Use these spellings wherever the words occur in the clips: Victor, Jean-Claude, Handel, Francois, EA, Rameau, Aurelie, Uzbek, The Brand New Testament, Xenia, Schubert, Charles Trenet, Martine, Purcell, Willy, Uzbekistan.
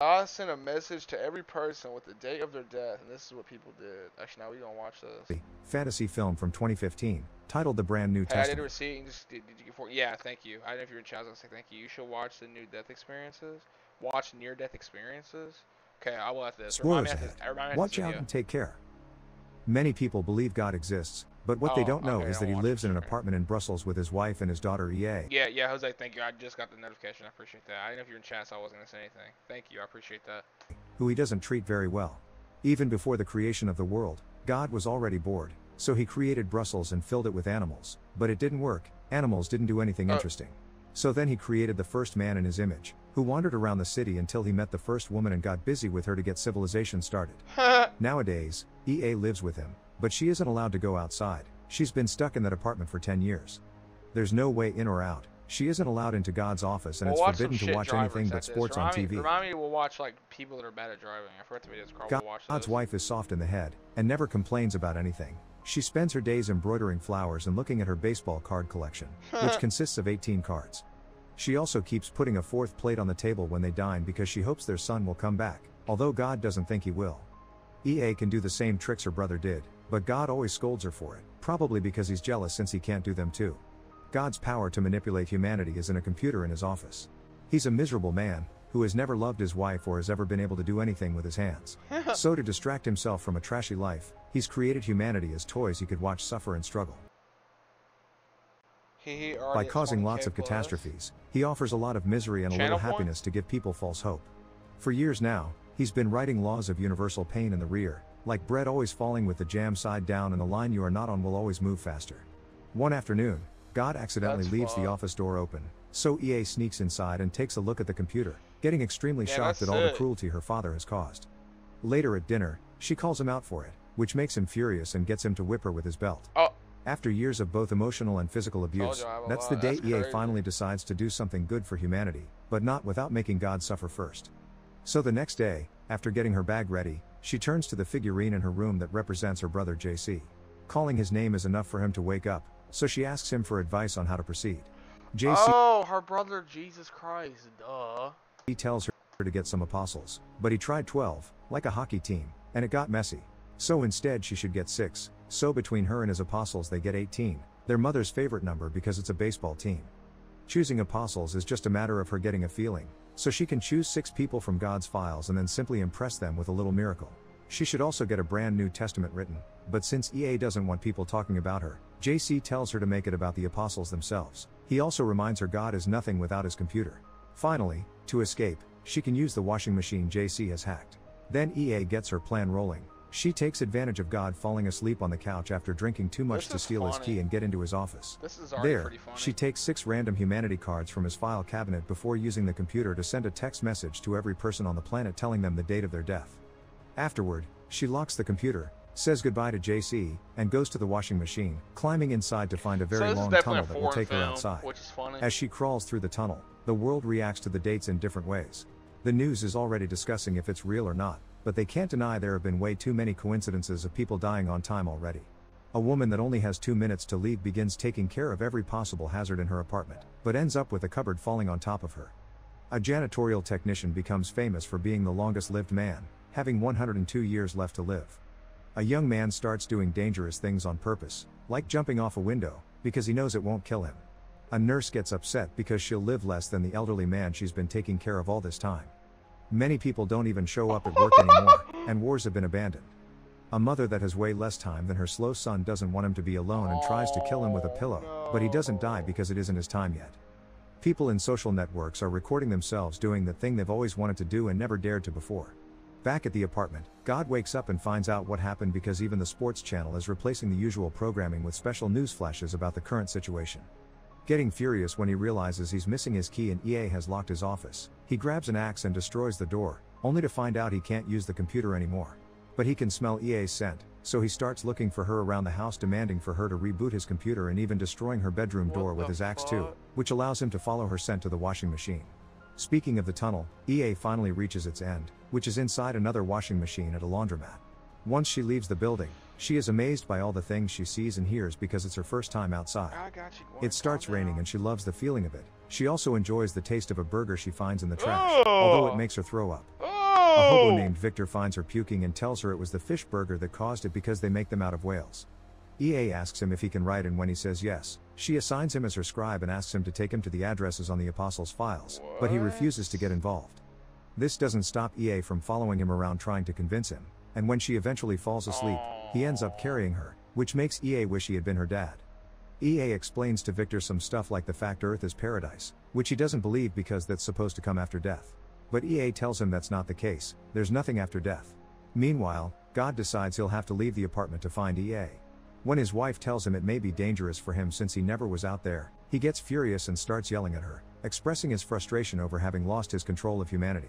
God sent a message to every person with the date of their death, and this is what people did. Actually, now we're going to watch this. Fantasy film from 2015, titled The Brand New Testament. I didn't receive, did you get for? Yeah, thank you. I don't know if you were in child, I was like, thank you. You should watch the new death experiences. Watch near-death experiences. Okay, I will have this. Spoilers ahead. Watch out and take care. Many people believe God exists, but what they don't know is that he lives in an apartment in Brussels with his wife and his daughter EA. Yeah, yeah, Jose, thank you. I just got the notification. I appreciate that. I didn't know if you were in chat, so I wasn't going to say anything. Thank you. I appreciate that. Who he doesn't treat very well. Even before the creation of the world, God was already bored, so he created Brussels and filled it with animals, but it didn't work. Animals didn't do anything interesting. So then he created the first man in his image, who wandered around the city until he met the first woman and got busy with her to get civilization started. Nowadays, EA lives with him, but she isn't allowed to go outside. She's been stuck in that apartment for 10 years. There's no way in or out. She isn't allowed into God's office, and it's forbidden to watch anything but sports on TV. Remind me, we'll watch like people that are bad at driving. I forgot to be this car. God's wife is soft in the head and never complains about anything. She spends her days embroidering flowers and looking at her baseball card collection, which consists of 18 cards. She also keeps putting a fourth plate on the table when they dine because she hopes their son will come back, although God doesn't think he will. EA can do the same tricks her brother did, but God always scolds her for it, probably because he's jealous since he can't do them too. God's power to manipulate humanity is in a computer in his office. He's a miserable man who has never loved his wife or has ever been able to do anything with his hands. So to distract himself from a trashy life, he's created humanity as toys he could watch suffer and struggle. By causing lots of catastrophes, he offers a lot of misery and a little happiness to give people false hope. For years now, he's been writing laws of universal pain in the rear, like bread always falling with the jam side down and the line you are not on will always move faster. One afternoon, God accidentally leaves the office door open, so EA sneaks inside and takes a look at the computer, getting extremely shocked at all the cruelty her father has caused. Later at dinner, she calls him out for it, which makes him furious and gets him to whip her with his belt. After years of both emotional and physical abuse, that's the day EA finally decides to do something good for humanity, but not without making God suffer first. So the next day, after getting her bag ready, she turns to the figurine in her room that represents her brother JC. Calling his name is enough for him to wake up, so she asks him for advice on how to proceed. JC, her brother Jesus Christ, duh. He tells her to get some apostles, but he tried 12, like a hockey team, and it got messy. So instead she should get 6, so between her and his apostles they get 18, their mother's favorite number because it's a baseball team. Choosing apostles is just a matter of her getting a feeling, so she can choose 6 people from God's files and then simply impress them with a little miracle. She should also get a brand new testament written, but since EA doesn't want people talking about her, JC tells her to make it about the apostles themselves. He also reminds her God is nothing without his computer. Finally, to escape, she can use the washing machine JC has hacked. Then EA gets her plan rolling. She takes advantage of God falling asleep on the couch after drinking too much to steal his key and get into his office. There, she takes 6 random humanity cards from his file cabinet before using the computer to send a text message to every person on the planet telling them the date of their death. Afterward, she locks the computer, says goodbye to JC, and goes to the washing machine, climbing inside to find a very long tunnel that will take her outside. As she crawls through the tunnel, the world reacts to the dates in different ways. The news is already discussing if it's real or not, but they can't deny there have been way too many coincidences of people dying on time already. A woman that only has 2 minutes to leave begins taking care of every possible hazard in her apartment, but ends up with a cupboard falling on top of her. A janitorial technician becomes famous for being the longest-lived man, having 102 years left to live. A young man starts doing dangerous things on purpose, like jumping off a window, because he knows it won't kill him. A nurse gets upset because she'll live less than the elderly man she's been taking care of all this time. Many people don't even show up at work anymore, and wars have been abandoned. A mother that has way less time than her slow son doesn't want him to be alone and tries to kill him with a pillow, but he doesn't die because it isn't his time yet. People in social networks are recording themselves doing the thing they've always wanted to do and never dared to before. Back at the apartment, God wakes up and finds out what happened because even the sports channel is replacing the usual programming with special news flashes about the current situation. Getting furious when he realizes he's missing his key and EA has locked his office, he grabs an axe and destroys the door, only to find out he can't use the computer anymore. But he can smell EA's scent, so he starts looking for her around the house, demanding for her to reboot his computer and even destroying her bedroom door with his axe too, which allows him to follow her scent to the washing machine. Speaking of the tunnel, EA finally reaches its end, which is inside another washing machine at a laundromat. Once she leaves the building, she is amazed by all the things she sees and hears because it's her first time outside. It starts raining and she loves the feeling of it. She also enjoys the taste of a burger she finds in the trash, although it makes her throw up. A hobo named Victor finds her puking and tells her it was the fish burger that caused it because they make them out of whales. EA asks him if he can write, and when he says yes, she assigns him as her scribe and asks him to take him to the addresses on the apostles' files, but he refuses to get involved. This doesn't stop EA from following him around trying to convince him, and when she eventually falls asleep, he ends up carrying her, which makes EA wish he had been her dad. EA explains to Victor some stuff like the fact Earth is paradise, which he doesn't believe because that's supposed to come after death. But EA tells him that's not the case, there's nothing after death. Meanwhile, God decides he'll have to leave the apartment to find EA. When his wife tells him it may be dangerous for him since he never was out there, he gets furious and starts yelling at her, expressing his frustration over having lost his control of humanity.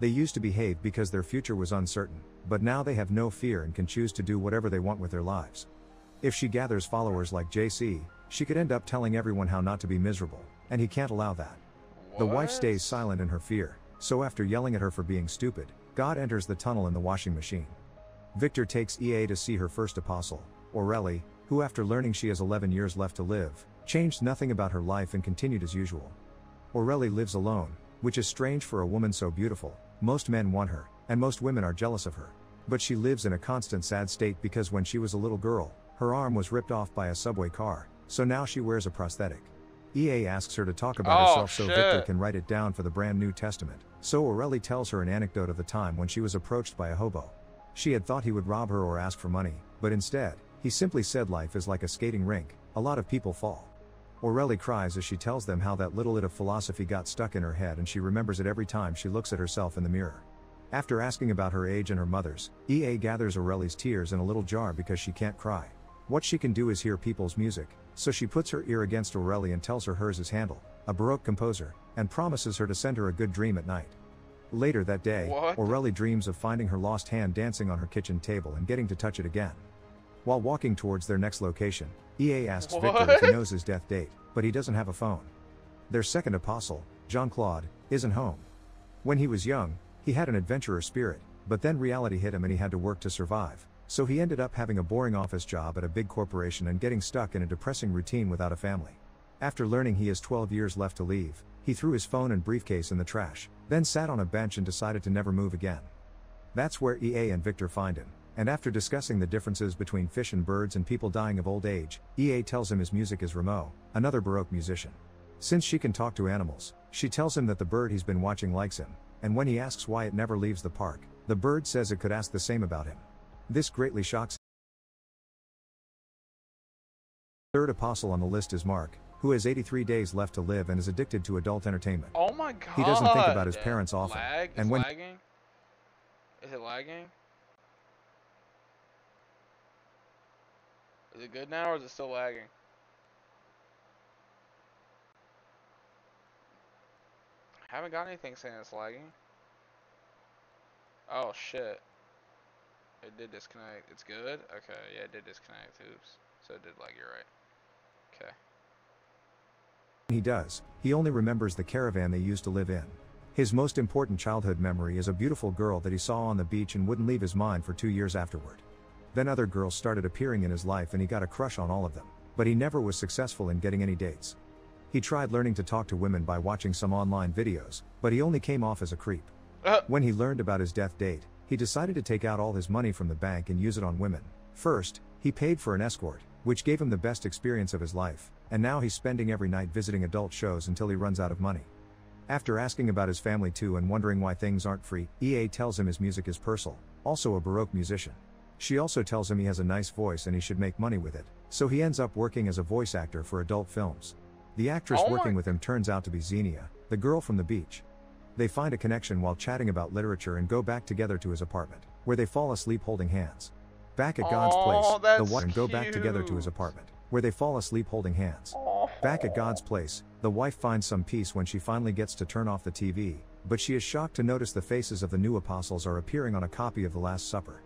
They used to behave because their future was uncertain, but now they have no fear and can choose to do whatever they want with their lives. If she gathers followers like JC, she could end up telling everyone how not to be miserable, and he can't allow that. The wife stays silent in her fear, so after yelling at her for being stupid, God enters the tunnel in the washing machine. Victor takes EA to see her first apostle, Aurelie, who after learning she has 11 years left to live, changed nothing about her life and continued as usual. Aurelie lives alone, which is strange for a woman so beautiful. Most men want her, and most women are jealous of her. But she lives in a constant sad state because when she was a little girl, her arm was ripped off by a subway car, so now she wears a prosthetic. EA asks her to talk about herself so Victor can write it down for the Brand New Testament, so Aurelie tells her an anecdote of the time when she was approached by a hobo. She had thought he would rob her or ask for money, but instead, he simply said life is like a skating rink, a lot of people fall. Aurelie cries as she tells them how that little bit of philosophy got stuck in her head and she remembers it every time she looks at herself in the mirror. After asking about her age and her mother's, EA gathers Aurelie's tears in a little jar because she can't cry. What she can do is hear people's music, so she puts her ear against Aurelie and tells her hers is Handel, a Baroque composer, and promises her to send her a good dream at night. Later that day, Aurelie dreams of finding her lost hand dancing on her kitchen table and getting to touch it again. While walking towards their next location, EA asks Victor if he knows his death date, but he doesn't have a phone. Their second apostle, Jean-Claude, isn't home. When he was young, he had an adventurer spirit, but then reality hit him and he had to work to survive, so he ended up having a boring office job at a big corporation and getting stuck in a depressing routine without a family. After learning he has 12 years left to leave, he threw his phone and briefcase in the trash, then sat on a bench and decided to never move again. That's where EA and Victor find him. And after discussing the differences between fish and birds and people dying of old age, EA tells him his music is Rameau, another Baroque musician. Since she can talk to animals, she tells him that the bird he's been watching likes him, and when he asks why it never leaves the park, the bird says it could ask the same about him. This greatly shocks him. Third apostle on the list is Mark, who has 83 days left to live and is addicted to adult entertainment. Oh my god! He doesn't think about his parents often, and when is it lagging? Is it good now or is it still lagging? I haven't got anything saying it's lagging. Oh shit. It did disconnect. It's good? Okay, yeah, it did disconnect. Oops. So it did lag, you're right. Okay. He does. He only remembers the caravan they used to live in. His most important childhood memory is a beautiful girl that he saw on the beach and wouldn't leave his mind for 2 years afterward. Then other girls started appearing in his life and he got a crush on all of them, but he never was successful in getting any dates. He tried learning to talk to women by watching some online videos, but he only came off as a creep. When he learned about his death date, he decided to take out all his money from the bank and use it on women. First, he paid for an escort, which gave him the best experience of his life, and now he's spending every night visiting adult shows until he runs out of money. After asking about his family too and wondering why things aren't free, EA tells him his music is Purcell, also a Baroque musician. She also tells him he has a nice voice and he should make money with it, so he ends up working as a voice actor for adult films. The actress working with him turns out to be Xenia, the girl from the beach. They find a connection while chatting about literature and go back together to his apartment, where they fall asleep holding hands. Back at God's place, the wife and go back together to his apartment, where they fall asleep holding hands. Back at God's place, the wife finds some peace when she finally gets to turn off the TV, but she is shocked to notice the faces of the new apostles are appearing on a copy of The Last Supper.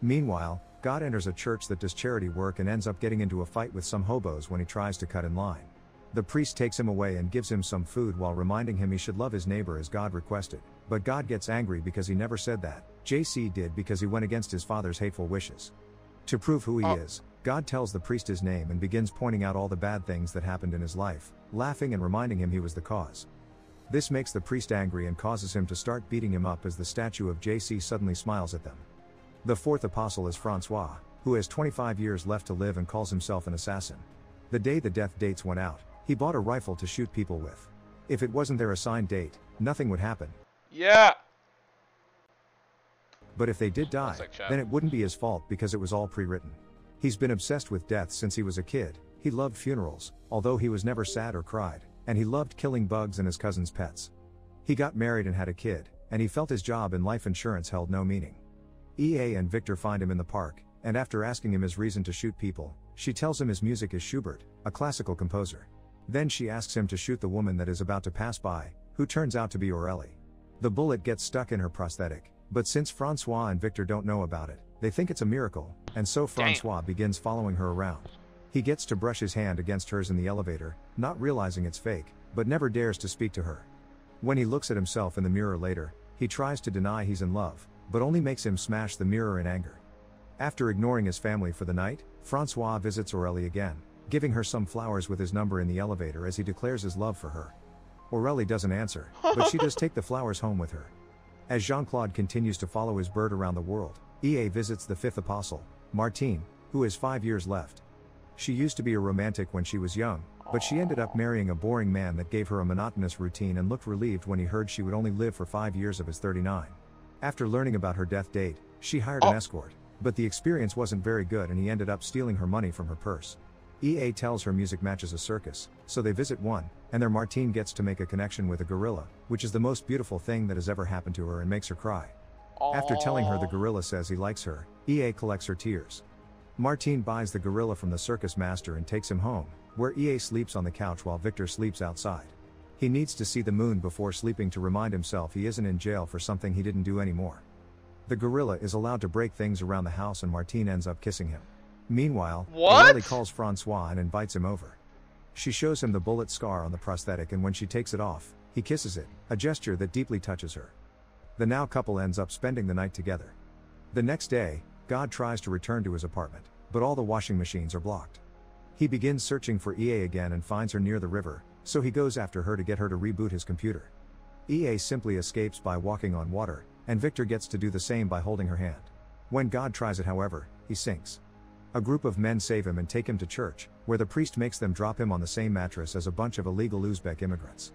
Meanwhile, God enters a church that does charity work and ends up getting into a fight with some hobos when he tries to cut in line. The priest takes him away and gives him some food while reminding him he should love his neighbor as God requested, but God gets angry because he never said that. JC did because he went against his father's hateful wishes. To prove who he is, God tells the priest his name and begins pointing out all the bad things that happened in his life, laughing and reminding him he was the cause. This makes the priest angry and causes him to start beating him up as the statue of JC suddenly smiles at them. The fourth apostle is Francois, who has 25 years left to live and calls himself an assassin. The day the death dates went out, he bought a rifle to shoot people with. If it wasn't their assigned date, nothing would happen. Yeah. But if they did die, then it wouldn't be his fault because it was all pre-written. He's been obsessed with death since he was a kid. He loved funerals, although he was never sad or cried, and he loved killing bugs and his cousin's pets. He got married and had a kid, and he felt his job in life insurance held no meaning. EA and Victor find him in the park, and after asking him his reason to shoot people, she tells him his music is Schubert, a classical composer. Then she asks him to shoot the woman that is about to pass by, who turns out to be Aurelie. The bullet gets stuck in her prosthetic, but since Francois and Victor don't know about it, they think it's a miracle, and so Francois begins following her around. He gets to brush his hand against hers in the elevator, not realizing it's fake, but never dares to speak to her. When he looks at himself in the mirror later, he tries to deny he's in love, but only makes him smash the mirror in anger. After ignoring his family for the night, Francois visits Aurelie again, giving her some flowers with his number in the elevator as he declares his love for her. Aurelie doesn't answer, but she does take the flowers home with her. As Jean-Claude continues to follow his bird around the world, EA visits the fifth apostle, Martine, who has 5 years left. She used to be a romantic when she was young, but she ended up marrying a boring man that gave her a monotonous routine and looked relieved when he heard she would only live for 5 years of his 39. After learning about her death date, she hired an escort, but the experience wasn't very good and he ended up stealing her money from her purse. EA tells her music matches a circus, so they visit one, and their Martine gets to make a connection with a gorilla, which is the most beautiful thing that has ever happened to her and makes her cry. After telling her the gorilla says he likes her, EA collects her tears. Martine buys the gorilla from the circus master and takes him home, where EA sleeps on the couch while Victor sleeps outside. He needs to see the moon before sleeping to remind himself he isn't in jail for something he didn't do anymore. The gorilla is allowed to break things around the house and Martine ends up kissing him. Meanwhile, Aurelie calls Francois and invites him over. She shows him the bullet scar on the prosthetic and when she takes it off, he kisses it, a gesture that deeply touches her. The now couple ends up spending the night together. The next day, God tries to return to his apartment, but all the washing machines are blocked. He begins searching for EA again and finds her near the river, so he goes after her to get her to reboot his computer. EA simply escapes by walking on water, and Victor gets to do the same by holding her hand. When God tries it, however, he sinks. A group of men save him and take him to church, where the priest makes them drop him on the same mattress as a bunch of illegal Uzbek immigrants.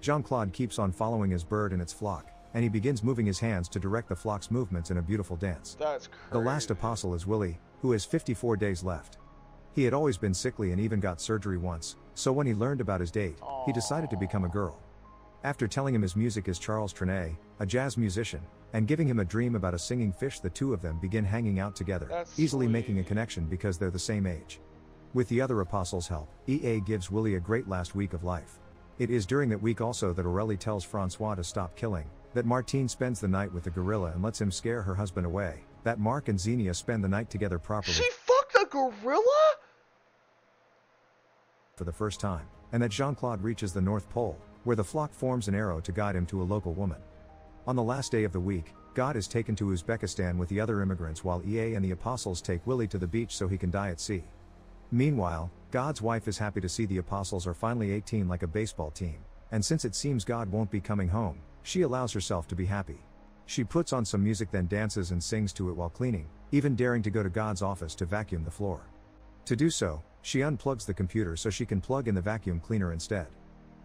Jean-Claude keeps on following his bird and its flock, and he begins moving his hands to direct the flock's movements in a beautiful dance. That's crazy. The last apostle is Willy, who has 54 days left. He had always been sickly and even got surgery once, so when he learned about his date, he decided to become a girl. After telling him his music is Charles Trenet, a jazz musician, and giving him a dream about a singing fish, the two of them begin hanging out together, making a connection because they're the same age. With the other apostles' help, EA gives Willy a great last week of life. It is during that week also that Aurelie tells Francois to stop killing, that Martine spends the night with the gorilla and lets him scare her husband away, that Mark and Xenia spend the night together properly. She fucked a gorilla? For the first time, and that Jean-Claude reaches the North Pole, where the flock forms an arrow to guide him to a local woman. On the last day of the week, God is taken to Uzbekistan with the other immigrants while EA and the apostles take Willy to the beach so he can die at sea. Meanwhile, God's wife is happy to see the apostles are finally 18 like a baseball team, and since it seems God won't be coming home, she allows herself to be happy. She puts on some music, then dances and sings to it while cleaning, even daring to go to God's office to vacuum the floor. To do so, she unplugs the computer so she can plug in the vacuum cleaner instead.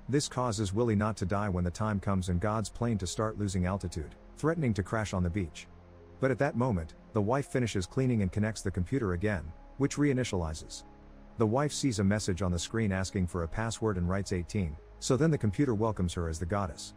This causes Willy not to die when the time comes and God's plane to start losing altitude, threatening to crash on the beach. But at that moment, the wife finishes cleaning and connects the computer again, which reinitializes. The wife sees a message on the screen asking for a password and writes 18, so then the computer welcomes her as the goddess.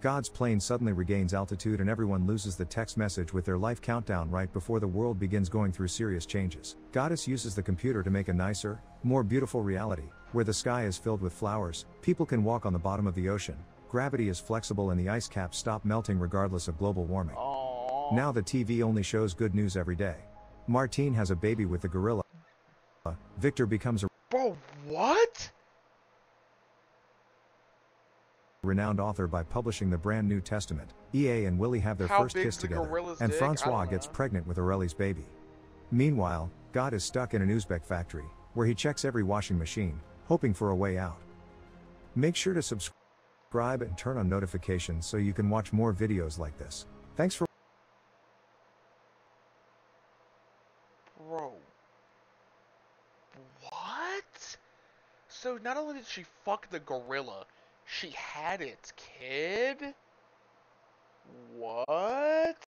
God's plane suddenly regains altitude and everyone loses the text message with their life countdown right before the world begins going through serious changes. Goddess uses the computer to make a nicer, more beautiful reality, where the sky is filled with flowers, people can walk on the bottom of the ocean, gravity is flexible and the ice caps stop melting regardless of global warming. Now the TV only shows good news every day. Martine has a baby with the gorilla. Victor becomes a... Bro, what? Renowned author by publishing The Brand New Testament. EA and Willy have their first kiss together, and Francois gets pregnant with Aurelie's baby. Meanwhile, God is stuck in an Uzbek factory, where he checks every washing machine, hoping for a way out. Make sure to subscribe subscribe and turn on notifications so you can watch more videos like this. Thanks for Bro. What? So not only did she fuck the gorilla, she had its kid? What?